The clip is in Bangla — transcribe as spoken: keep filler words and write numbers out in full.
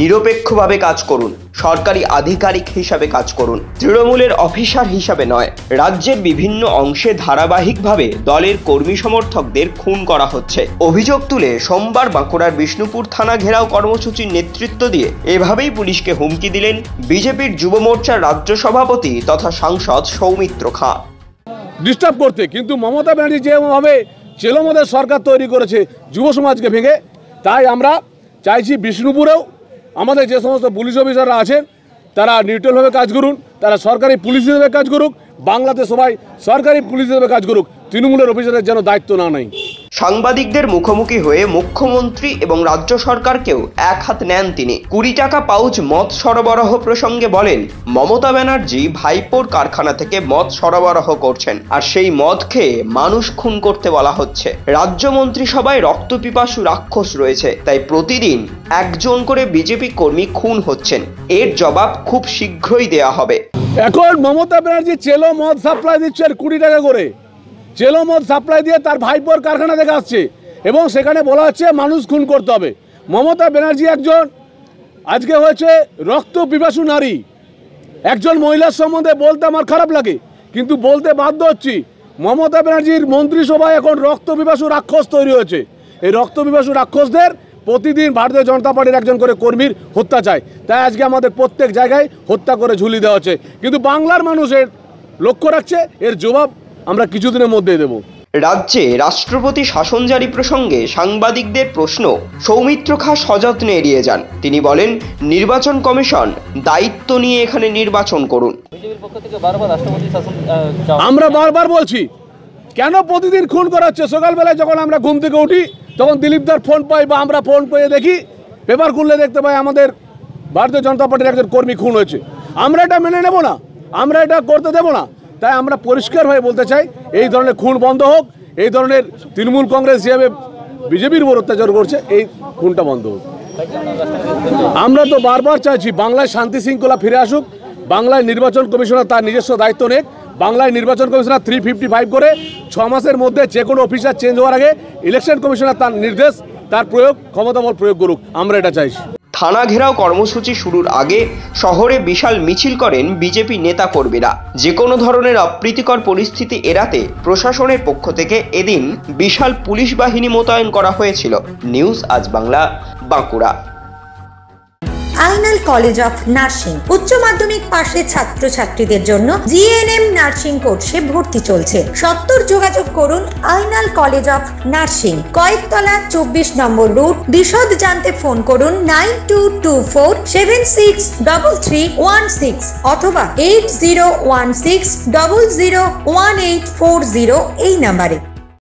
নিরপেক্ষভাবে কাজ করুন, সরকারি আধিকারিক হিসাবে কাজ করুন, তৃণমূলের অফিসার হিসাবে নয়। রাজ্যের বিভিন্ন অংশে ধারাবাহিকভাবে দলের কর্মী সমর্থকদের খুন করা হচ্ছে। অভিযোগ তুলে সোমবার বাঁকুড়ার বিষ্ণুপুর থানা ঘেরাও কর্মসূচির নেতৃত্ব দিয়ে এভাবেই পুলিশকে হুমকি দিলেন বিজেপির যুব মোর্চার রাজ্য সভাপতি তথা সাংসদ সৌমিত্র খান। ডিস্টার্ব করতে কিন্তু মমতা ব্যানার্জি যেভাবে চেলোমদের সরকার তৈরি করেছে যুব সমাজকে ভেঙে, তাই আমরা চাইছি বিষ্ণুপুরেও আমাদের যে সমস্ত পুলিশ অফিসাররা আছেন তারা নিউট্রালভাবে কাজ করুন, তারা সরকারি পুলিশ হিসেবে কাজ করুক, বাংলাতে সবাই সরকারি পুলিশ হিসেবে কাজ করুক, তৃণমূলের অফিসারের যেন দায়িত্ব না নেয়। সাংবাদিকদের মুখোমুখি হয়ে মুখ্যমন্ত্রী এবং রাজ্য সরকারকেও এক হাত নেন তিনি। কুড়ি টাকা পাউচ মদ সরবরাহ প্রসঙ্গে বলেন, মমতা ব্যানার্জি ভাইপোর কারখানা থেকে মদ সরবরাহ করছেন, আর সেই মদ খেয়ে মানুষ খুন করতে বলা হচ্ছে। রাজ্য মন্ত্রিসভায় রক্তপিপাসু রাক্ষস রয়েছে, তাই প্রতিদিন একজন করে বিজেপি কর্মী খুন হচ্ছেন। এর জবাব খুব শীঘ্রই দেয়া হবে। এখন মমতা ব্যানার্জি চেলো মদ সাপ্লাই দিচ্ছে আর কুড়ি টাকা করে চেলো মদ সাপ্লাই দিয়ে তার ভাইপোর কারখানা থেকে আসছে, এবং সেখানে বলা হচ্ছে মানুষ খুন করতে হবে। মমতা ব্যানার্জি একজন আজকে হয়েছে রক্ত পিপাসু নারী। একজন মহিলার সম্বন্ধে বলতে আমার খারাপ লাগে, কিন্তু বলতে বাধ্য হচ্ছি। মমতা ব্যানার্জির মন্ত্রিসভায় এখন রক্ত পিপাসু রাক্ষস তৈরি হয়েছে। এই রক্ত পিপাসু রাক্ষসদের প্রতিদিন ভারতীয় জনতা পার্টির একজন করে কর্মীর হত্যা চায়, তাই আজকে আমাদের প্রত্যেক জায়গায় হত্যা করে ঝুলি দেওয়া হচ্ছে। কিন্তু বাংলার মানুষের লক্ষ্য রাখছে, এর জবাব আমরা কিছুদিনের মধ্যে দেব। রাজ্যে রাষ্ট্রপতি শাসন জারি প্রসঙ্গে সাংবাদিকদের প্রশ্ন সৌমিত্র খা সযত্নে এড়িয়ে যান। তিনি বলেন, নির্বাচন কমিশন দায়িত্ব নিয়ে এখানে নির্বাচন করুন। আমরা বারবার বলছি, কেন প্রতিদিন খুন করা হচ্ছে? সকালবেলায় যখন আমরা ঘুম থেকে উঠি তখন দিলীপদার ফোন পাই বা আমরা ফোন পেয়ে দেখি, পেপার খুললে দেখতে পাই আমাদের ভারতীয় জনতা পার্টির একজন কর্মী খুন হয়েছে। আমরা এটা মেনে নেব না, আমরা এটা করতে দেব না। তাই আমরা পরিষ্কারভাবে বলতে চাই, এই ধরনের খুন বন্ধ হোক। এই ধরনের তৃণমূল কংগ্রেস যেভাবে বিজেপির উপর অত্যাচার করছে, এই খুনটা বন্ধ হোক। আমরা তো বারবার চাইছি বাংলায় শান্তি শৃঙ্খলা ফিরে আসুক, বাংলায় নির্বাচন কমিশনার তার নিজস্ব দায়িত্ব নেক, বাংলায় নির্বাচন কমিশনার থ্রি ফিফটি ফাইভ করে ছ মাসের মধ্যে যে কোনো অফিসার চেঞ্জ হওয়ার আগে ইলেকশন কমিশনার তার নির্দেশ, তার প্রয়োগ, ক্ষমতাবল প্রয়োগ করুক। আমরা এটা চাইছি। থানা ঘেরাও কর্মসূচি শুরুর আগে শহরে বিশাল মিছিল করেন বিজেপি নেতাকর্মীরা। যে কোনো ধরনের অপ্রীতিকর পরিস্থিতি এড়াতে প্রশাসনের পক্ষ থেকে এদিন বিশাল পুলিশ বাহিনী মোতায়েন করা হয়েছিল। News Aaj Bangla, Bankura. Ainul college of nursing উচ্চ মাধ্যমিক পাশের ছাত্রছাত্রীদের জন্য জিএনএম নার্সিং কোর্সে ভর্তি চলছে। সত্তর যোগাযোগ করুন আইনুল কলেজ অফ নার্সিং, কয়েকতলা চব্বিশ নম্বর রুট। বিশদ জানতে ফোন করুন nine two two four seven six double three one six অথবা eight zero one six double zero one eight four zero এই নাম্বারে।